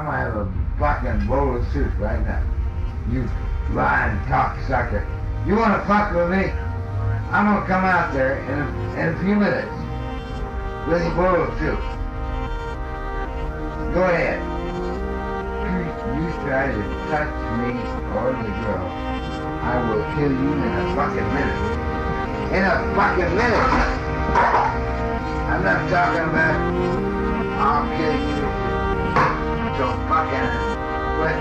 I'm gonna have a fucking bowl of soup right now. You lying cocksucker. You wanna fuck with me? I'm gonna come out there in a few minutes with a bowl of soup. Go ahead. You try to touch me or the girl, I will kill you in a fucking minute. In a fucking minute! I'm not talking about I'll kill you. So fucking what?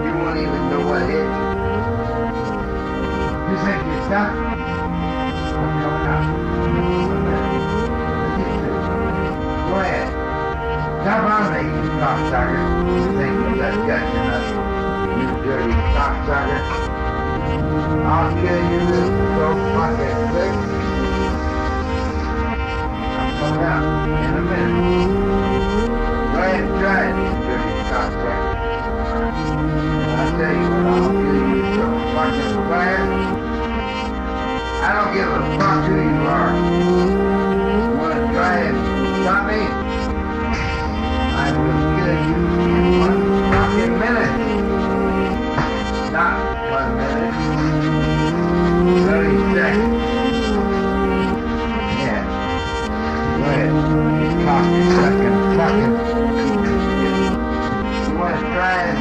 You won't even know what hit you. You think you're stuck? No, not. Go ahead. Stop on me, you cocksucker. You think you got guts enough? You dirty cocksucker. I'll kill you so fucking quick. I'm coming out in a minute. Go ahead and try it, you dirty cocksucker. I'll tell you what, I'll kill you so fucking fast. I don't give a fuck who you are. You wanna try and stop me? I will kill you in 1 fucking minute. Not 1 minute. 30 seconds. Yeah. Go ahead. Cocksucking fucking. You wanna try and...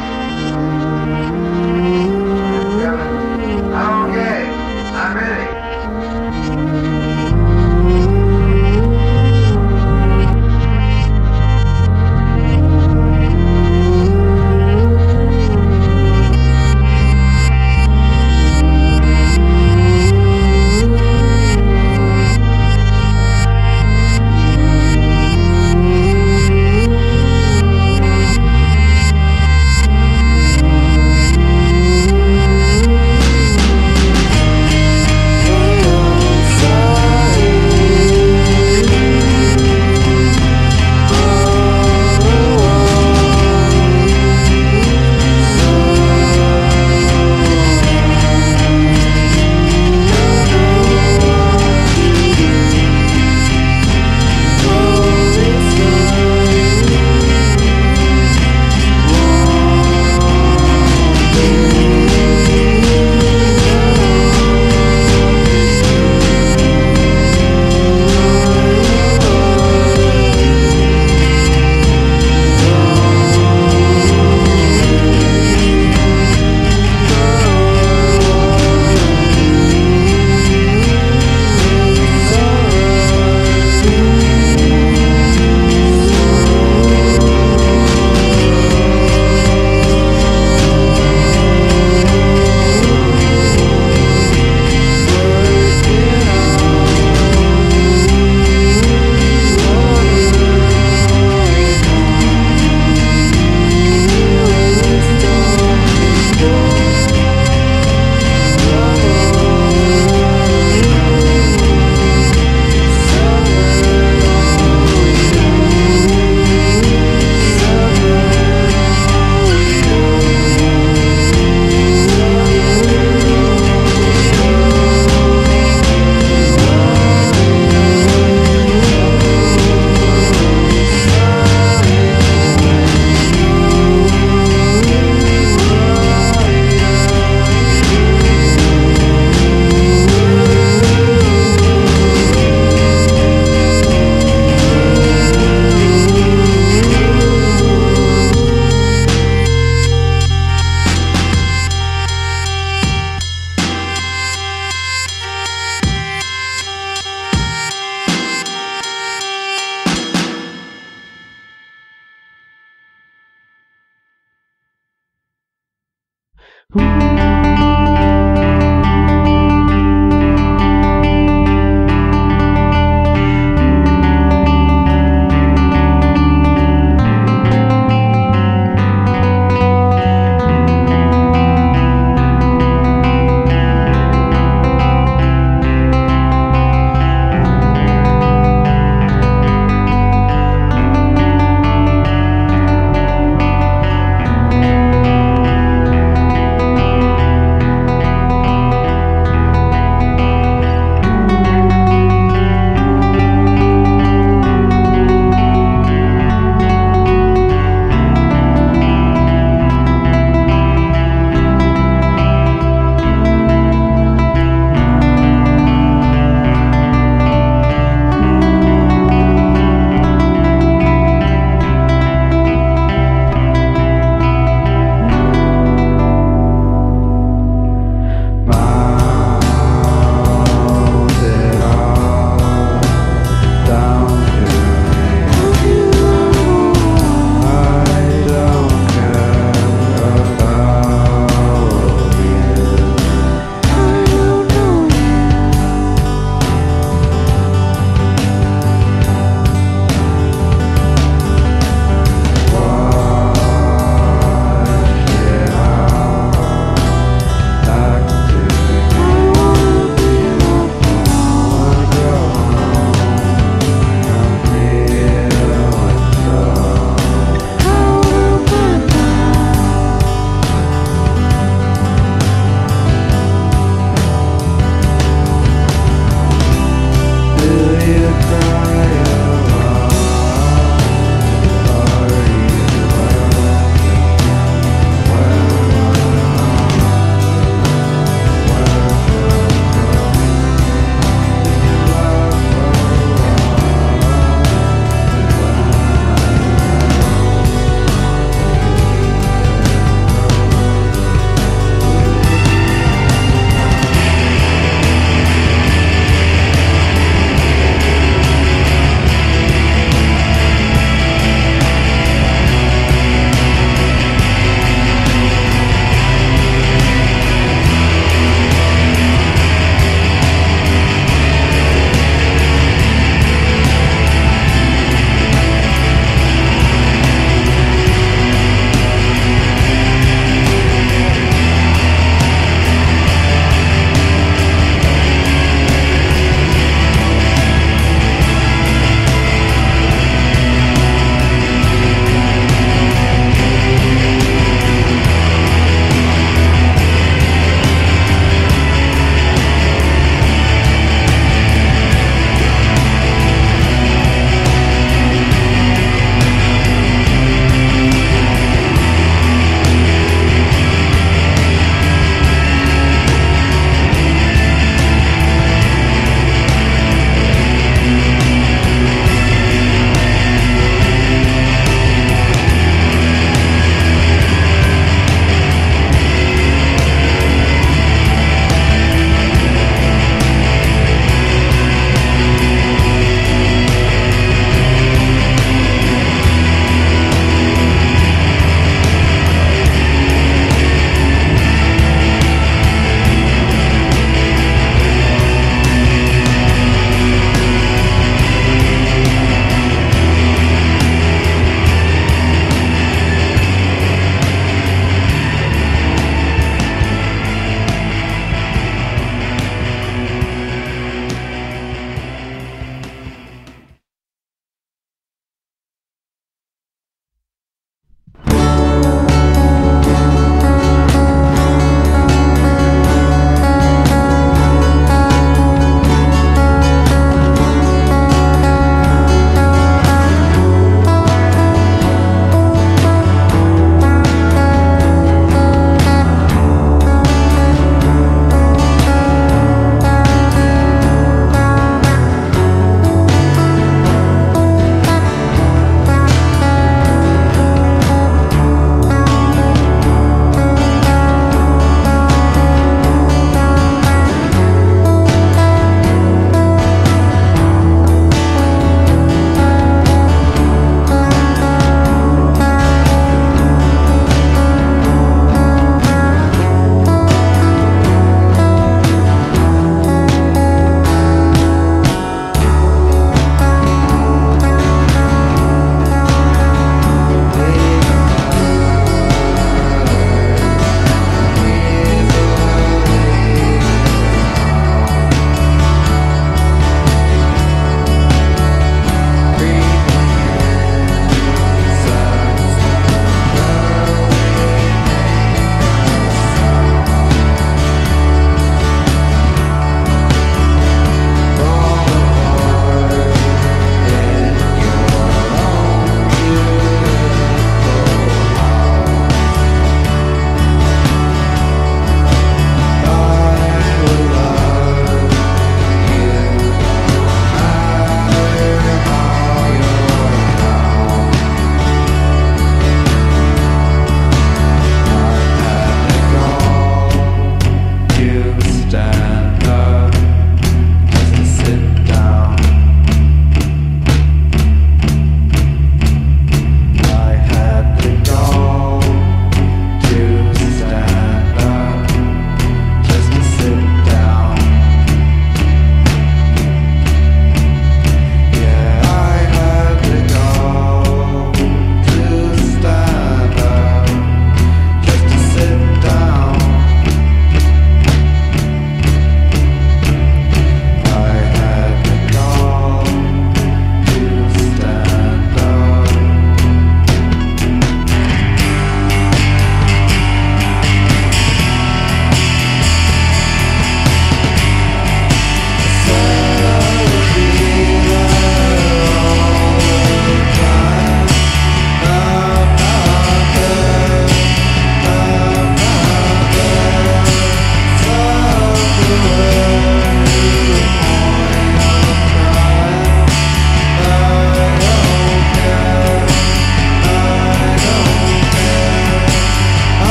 I'm okay. I'm ready.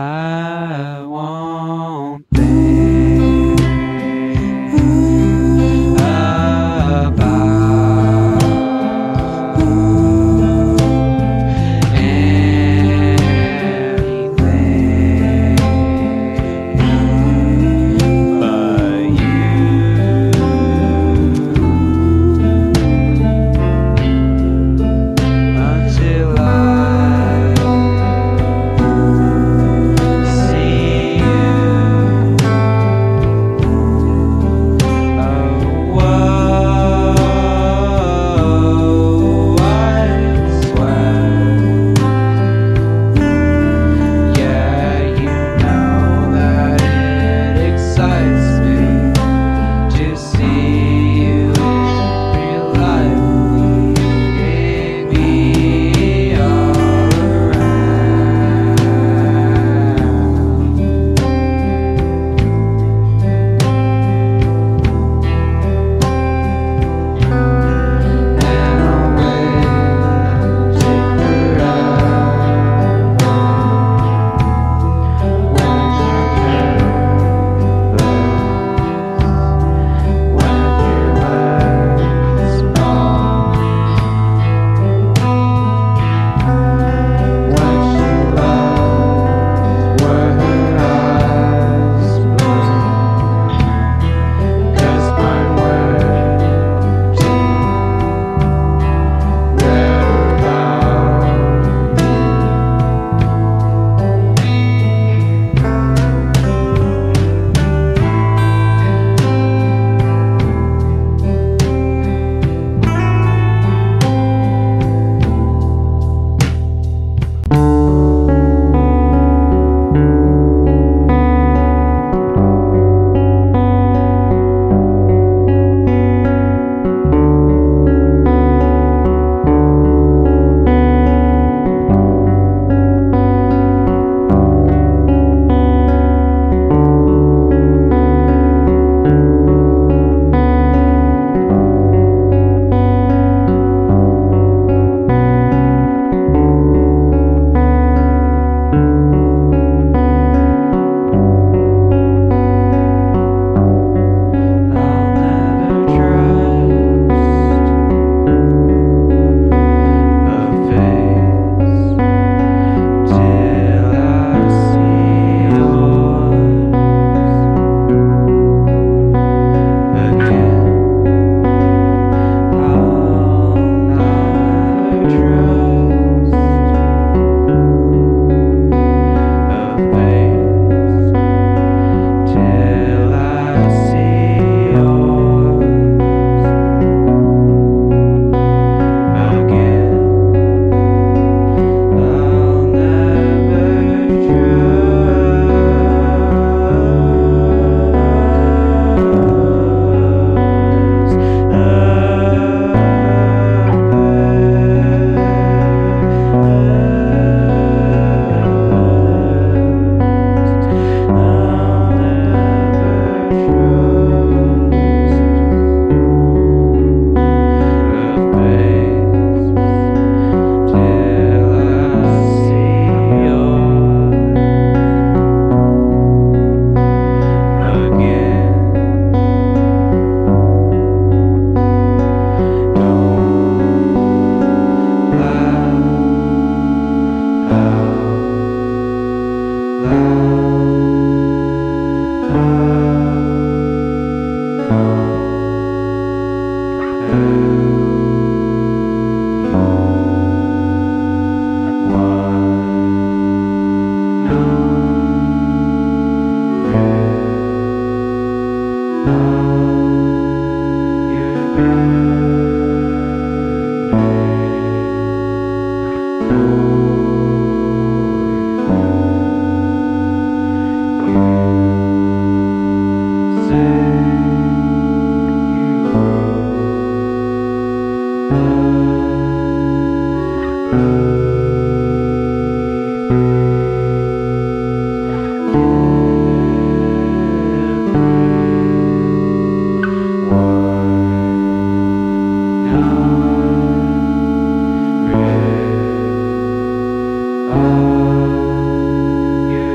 I want things above anything but you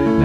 until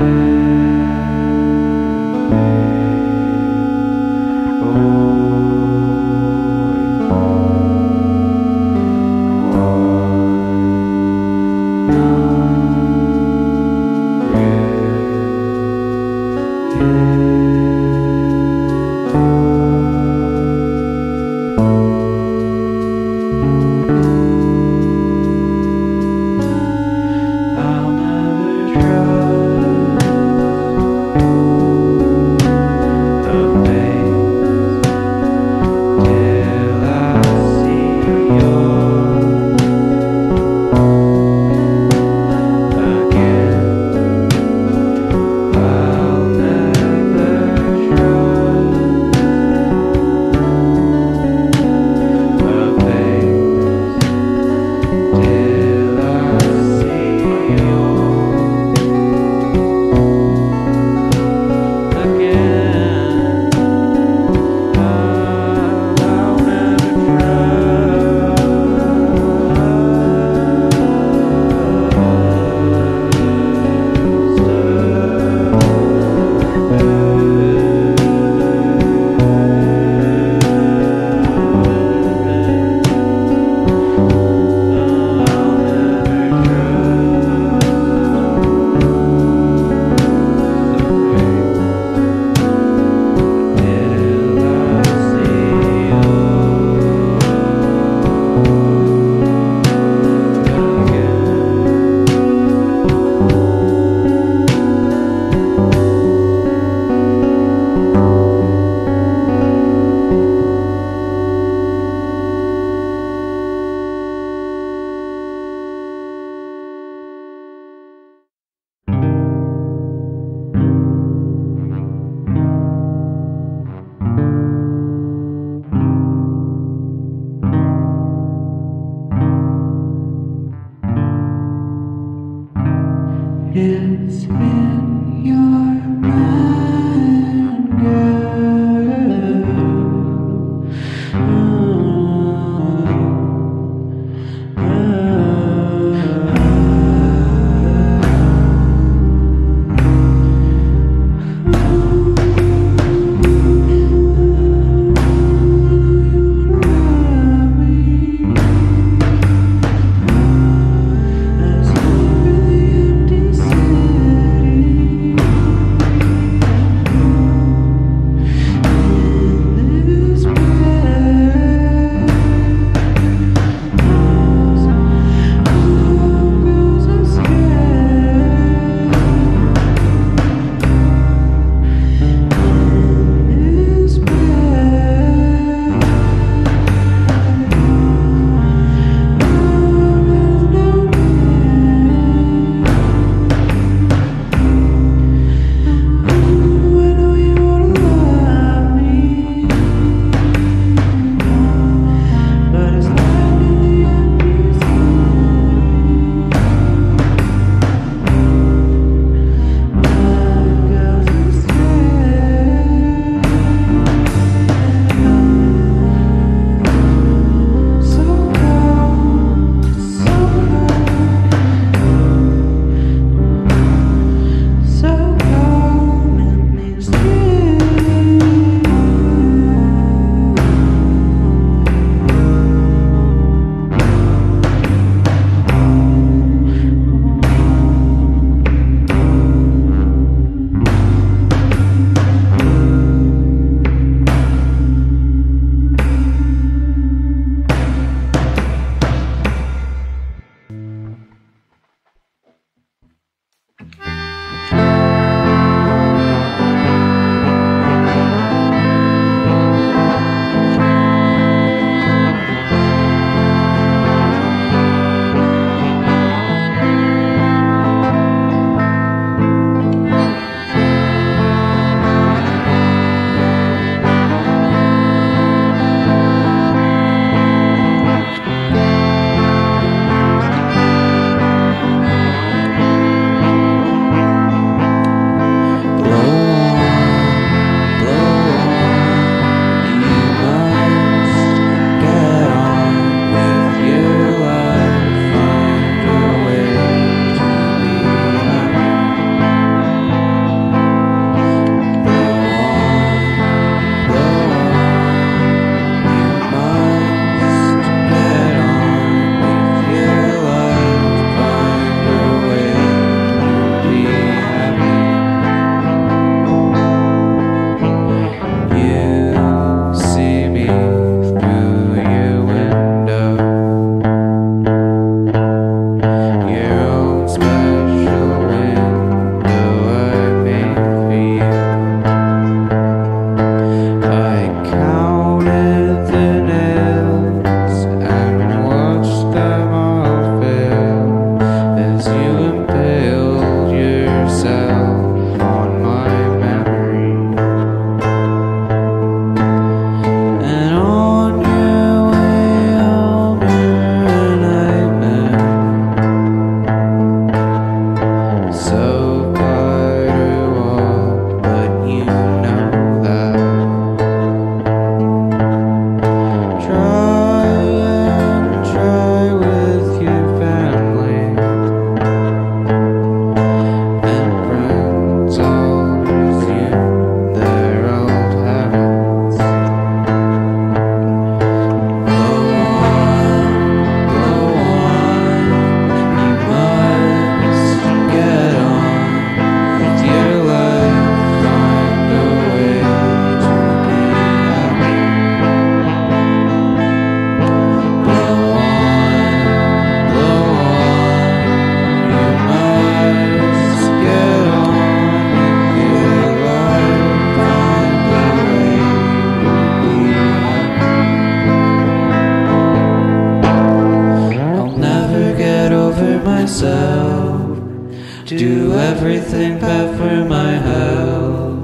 Do everything but for my help.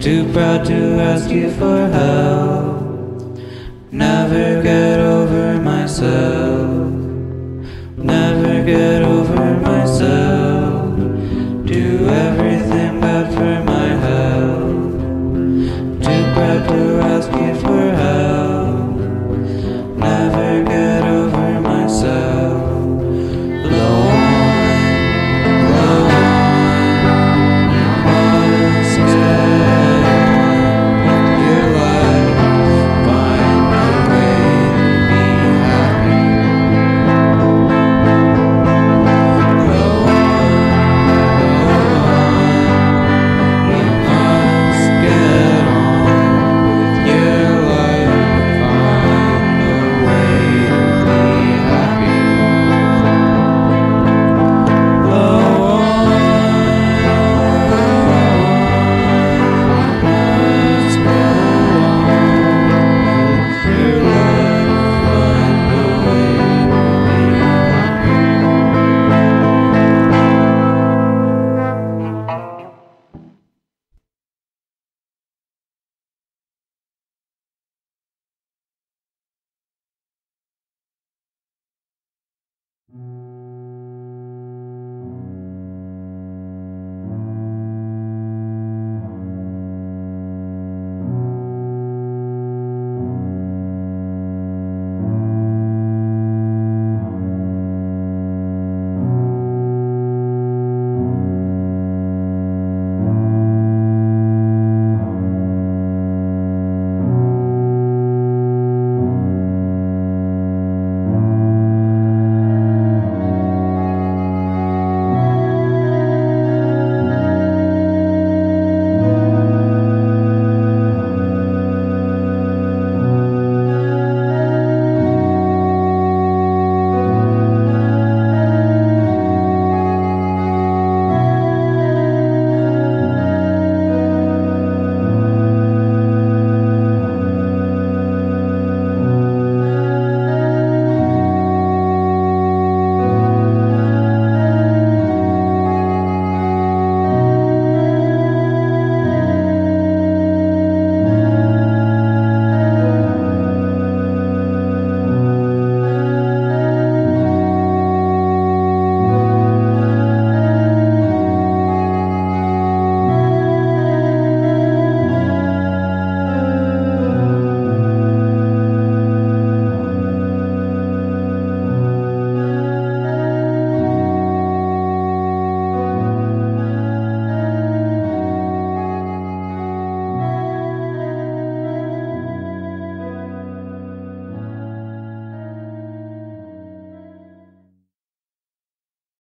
Too proud to ask you for help. Never get over myself.